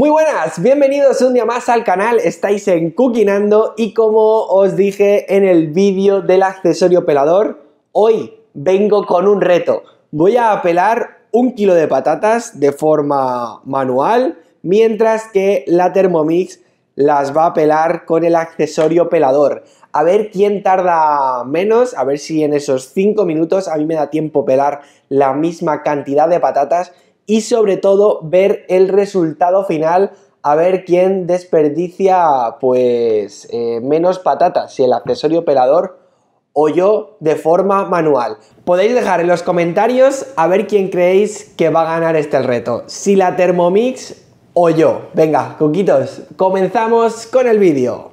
Muy buenas, bienvenidos un día más al canal, estáis en Cookinando y como os dije en el vídeo del accesorio pelador, hoy vengo con un reto. Voy a pelar 1 kilo de patatas de forma manual, mientras que la Thermomix las va a pelar con el accesorio pelador. A ver quién tarda menos, a ver si en esos 5 minutos a mí me da tiempo pelar la misma cantidad de patatas. Y sobre todo ver el resultado final, a ver quién desperdicia pues menos patatas, si el accesorio pelador o yo de forma manual. Podéis dejar en los comentarios a ver quién creéis que va a ganar este reto, si la Thermomix o yo. Venga, coquitos, comenzamos con el vídeo.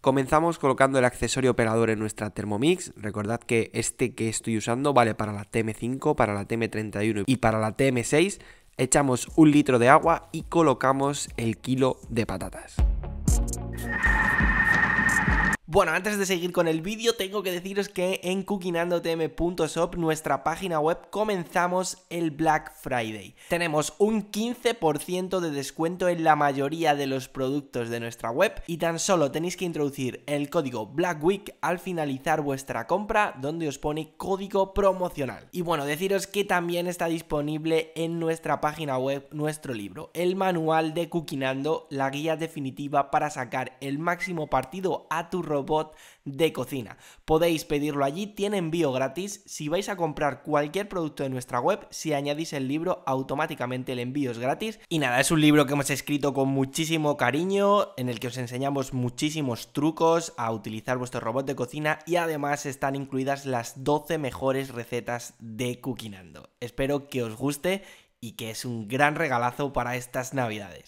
Comenzamos colocando el accesorio pelador en nuestra Thermomix. Recordad que este que estoy usando vale para la TM5, para la TM31 y para la TM6. Echamos 1 litro de agua y colocamos el kilo de patatas. Bueno, antes de seguir con el vídeo tengo que deciros que en cookinandotm.shop, nuestra página web, comenzamos el Black Friday. Tenemos un 15% de descuento en la mayoría de los productos de nuestra web y tan solo tenéis que introducir el código BLACKWEEK al finalizar vuestra compra, donde os pone código promocional. Y bueno, deciros que también está disponible en nuestra página web nuestro libro, el manual de Cookinando, la guía definitiva para sacar el máximo partido a tu robot de cocina. Podéis pedirlo allí, tiene envío gratis. Si vais a comprar cualquier producto de nuestra web, si añadís el libro, automáticamente el envío es gratis. Y nada, es un libro que hemos escrito con muchísimo cariño, en el que os enseñamos muchísimos trucos a utilizar vuestro robot de cocina y además están incluidas las 12 mejores recetas de Cookinando. Espero que os guste y que es un gran regalazo para estas navidades.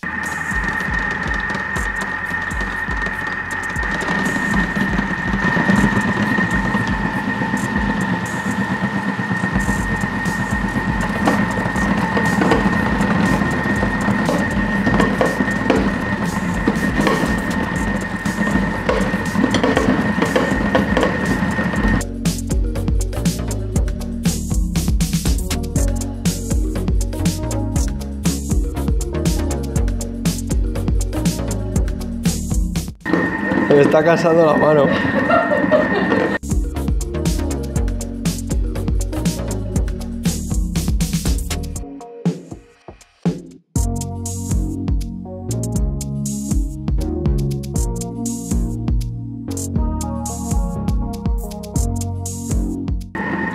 Me está cansando la mano.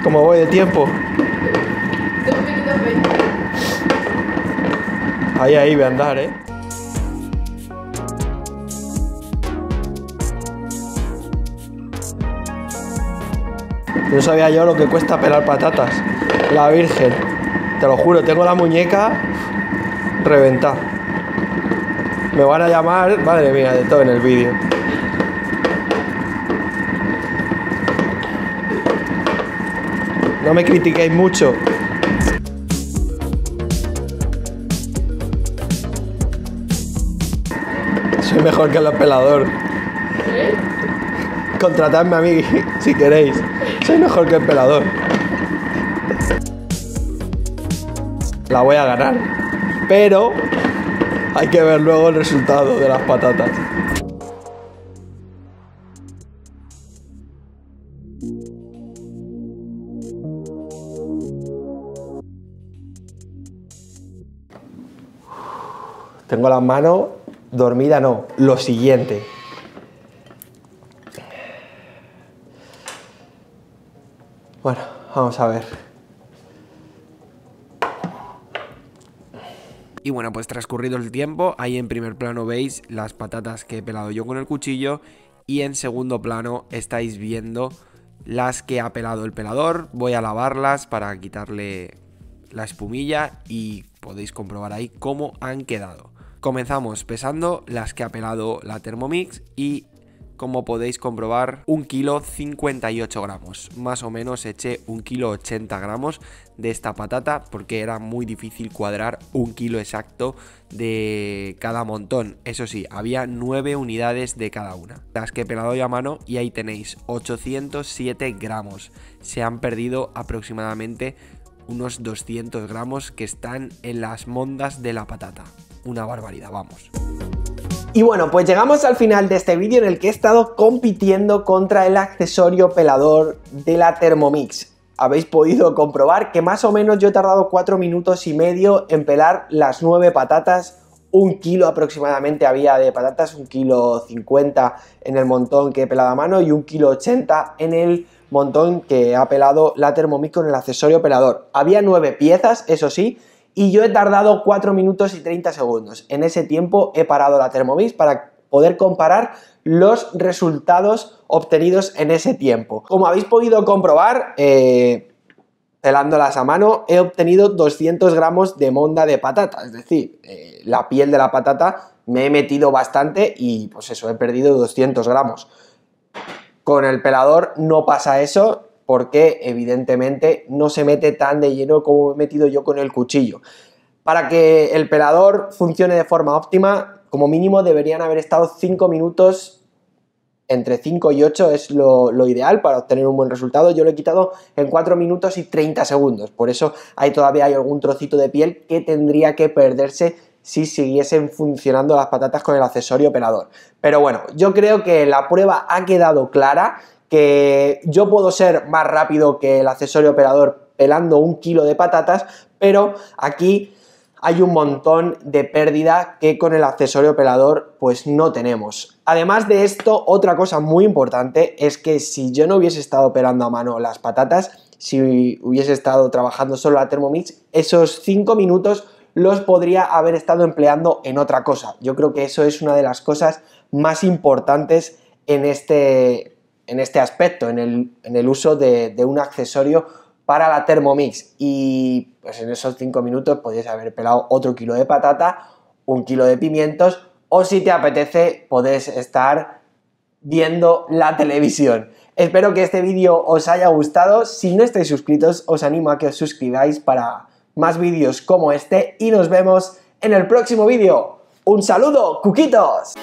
¿Cómo voy de tiempo? 2 minutos 20. Ahí voy a andar, ¿eh? No sabía yo lo que cuesta pelar patatas. La Virgen. Te lo juro, tengo la muñeca reventada. Me van a llamar, madre mía, de todo en el vídeo. No me critiquéis mucho. Soy mejor que el pelador. Contratadme a mí si queréis. Soy mejor que el pelador. La voy a ganar, pero hay que ver luego el resultado de las patatas. Tengo la mano dormida, no, lo siguiente. Bueno, vamos a ver. Y bueno, pues transcurrido el tiempo, ahí en primer plano veis las patatas que he pelado yo con el cuchillo y en segundo plano estáis viendo las que ha pelado el pelador. Voy a lavarlas para quitarle la espumilla y podéis comprobar ahí cómo han quedado. Comenzamos pesando las que ha pelado la Thermomix y como podéis comprobar, 1 kilo 58 gramos. Más o menos eché 1 kilo 80 gramos de esta patata, porque era muy difícil cuadrar 1 kilo exacto de cada montón. Eso sí, había 9 unidades de cada una, las que he pelado yo a mano, y ahí tenéis 807 gramos. Se han perdido aproximadamente unos 200 gramos que están en las mondas de la patata. Una barbaridad, vamos. Y bueno, pues llegamos al final de este vídeo en el que he estado compitiendo contra el accesorio pelador de la Thermomix. Habéis podido comprobar que más o menos yo he tardado 4 minutos y medio en pelar las 9 patatas. 1 kilo aproximadamente había de patatas, 1 kilo 50 en el montón que he pelado a mano y 1 kilo 80 en el montón que ha pelado la Thermomix con el accesorio pelador. Había 9 piezas, eso sí, y yo he tardado 4 minutos y 30 segundos. En ese tiempo he parado la Thermomix para poder comparar los resultados obtenidos en ese tiempo. Como habéis podido comprobar, pelándolas a mano, he obtenido 200 gramos de monda de patata. Es decir, la piel de la patata me he metido bastante y pues eso, he perdido 200 gramos. Con el pelador no pasa eso, porque evidentemente no se mete tan de lleno como he metido yo con el cuchillo. Para que el pelador funcione de forma óptima, como mínimo deberían haber estado 5 minutos, entre 5 y 8 es lo ideal para obtener un buen resultado. Yo lo he quitado en 4 minutos y 30 segundos, por eso todavía hay algún trocito de piel que tendría que perderse si siguiesen funcionando las patatas con el accesorio pelador. Pero bueno, yo creo que la prueba ha quedado clara, que yo puedo ser más rápido que el accesorio pelador pelando 1 kilo de patatas, pero aquí hay un montón de pérdida que con el accesorio pelador pues no tenemos. Además de esto, otra cosa muy importante es que si yo no hubiese estado pelando a mano las patatas, si hubiese estado trabajando solo la Thermomix, esos 5 minutos los podría haber estado empleando en otra cosa. Yo creo que eso es una de las cosas más importantes en este aspecto, en el uso de un accesorio para la Thermomix. Y pues en esos 5 minutos podéis haber pelado otro kilo de patata, 1 kilo de pimientos, o si te apetece podéis estar viendo la televisión. Espero que este vídeo os haya gustado. Si no estáis suscritos, os animo a que os suscribáis para más vídeos como este, y nos vemos en el próximo vídeo. ¡Un saludo, cuquitos!